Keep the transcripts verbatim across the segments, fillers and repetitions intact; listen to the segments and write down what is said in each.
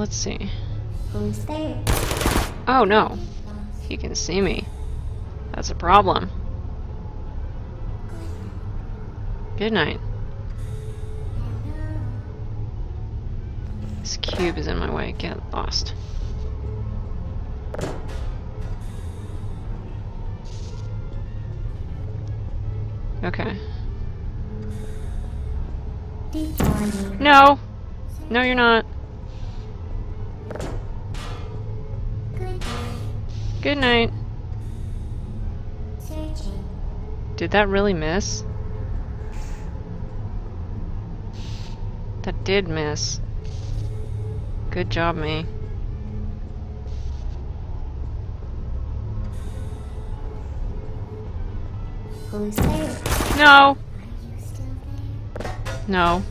Let's see. Who's there? Oh no. He can see me. That's a problem. Good night. This cube is in my way. Get lost. Okay. No! No, you're not. Good night. Did that really miss? That did miss. Good job, me. No! No.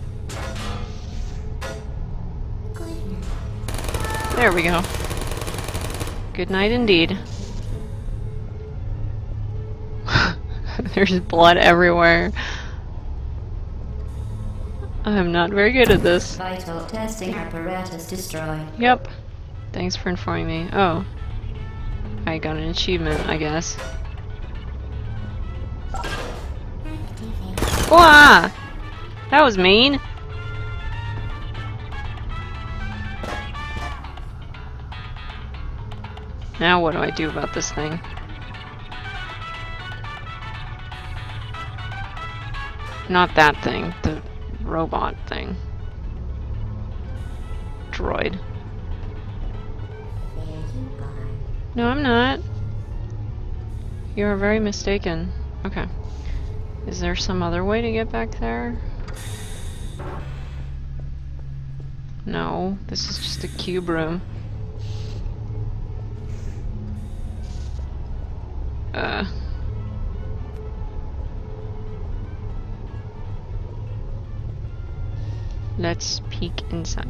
There we go. Good night indeed. There's blood everywhere. I'm not very good at this. Vital testing apparatus destroyed. Yep. Thanks for informing me. Oh. I got an achievement, I guess. Wah! That was mean. Now what do I do about this thing? Not that thing. The robot thing. Droid. No, I'm not. You are very mistaken. Okay. Is there some other way to get back there? No, this is just a cube room. Uh. Let's peek inside.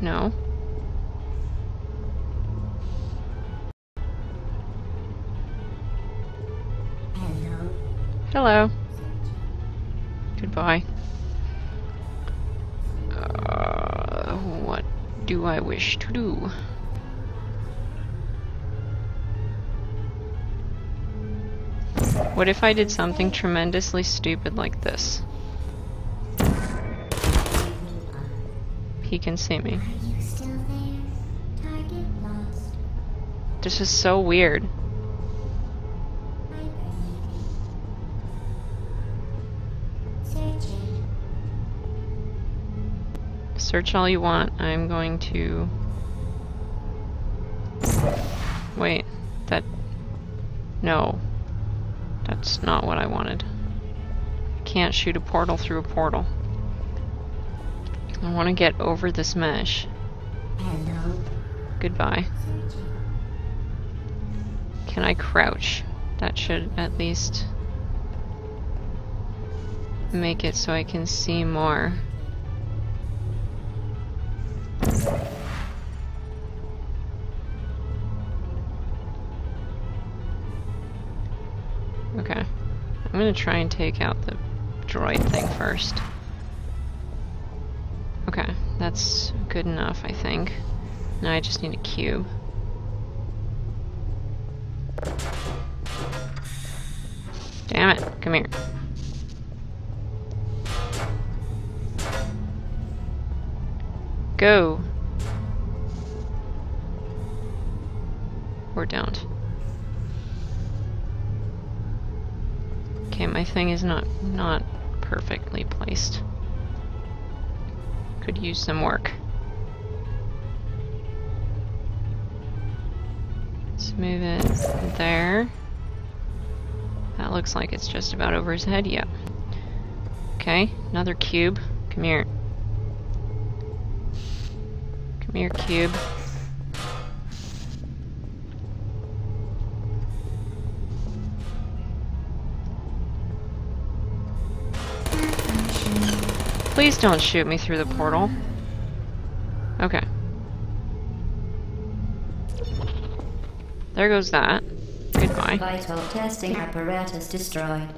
No. Hello. Hello. Goodbye. Uh, what do I wish to do? What if I did something tremendously stupid like this? He can see me. This is so weird. Search all you want. I'm going to... Wait. That... No. That's not what I wanted. I can't shoot a portal through a portal. I want to get over this mesh. Hello. Goodbye. Can I crouch? That should at least make it so I can see more. Okay. I'm gonna try and take out the droid thing first. Okay, that's good enough, I think. Now I just need a cube. Damn it, come here. Go! Or don't. Okay, my thing is not not perfectly placed. Could use some work. Let's move it there. That looks like it's just about over his head, yeah. Okay, another cube. Come here. Come here, cube. Please don't shoot me through the portal. Okay. There goes that. Goodbye. Vital testing apparatus destroyed.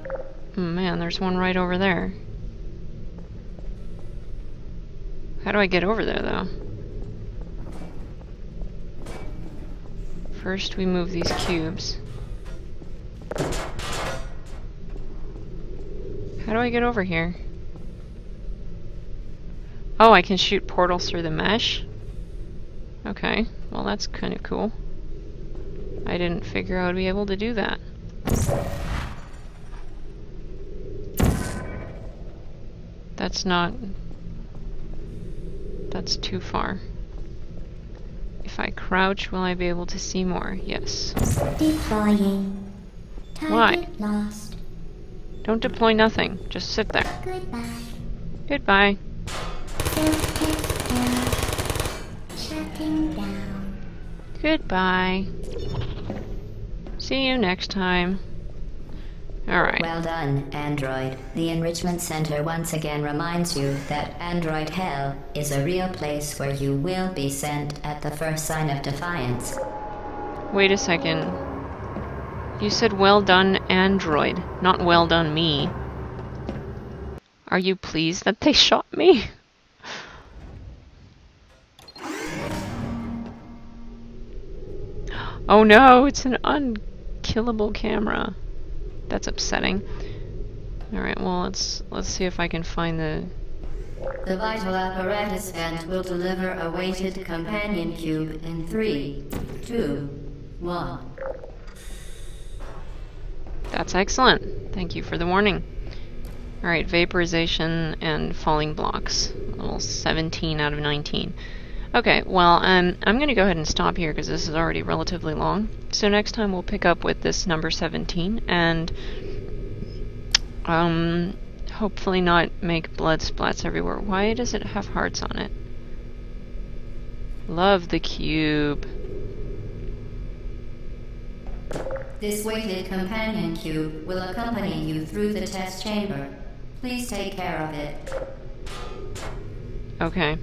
Oh man, there's one right over there. How do I get over there, though? First we move these cubes. How do I get over here? Oh, I can shoot portals through the mesh? Okay, well that's kind of cool. I didn't figure I would be able to do that. That's not... that's too far. If I crouch, will I be able to see more? Yes. Deploying. Target Why? Lost. Don't deploy nothing. Just sit there. Goodbye. Goodbye. Shutting down. Goodbye. See you next time. Alright. Well done, Android. The Enrichment Center once again reminds you that Android Hell is a real place where you will be sent at the first sign of defiance. Wait a second. You said well done, Android, not well done me. Are you pleased that they shot me? Oh no, it's an unkillable camera. That's upsetting. Alright, well, let's let's see if I can find the... The Vital Apparatus Vent will deliver a weighted companion cube in three, two, one. That's excellent. Thank you for the warning. Alright, vaporization and falling blocks. A little seventeen out of nineteen. Okay, well, um, I'm going to go ahead and stop here because this is already relatively long. So next time we'll pick up with this number seventeen and um, hopefully not make blood splats everywhere. Why does it have hearts on it? Love the cube. This weighted companion cube will accompany you through the test chamber. Please take care of it. Okay.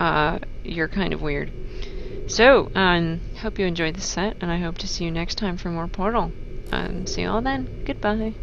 Uh, you're kind of weird. So, um, hope you enjoyed this set, and I hope to see you next time for more Portal. Um, see you all then. Goodbye.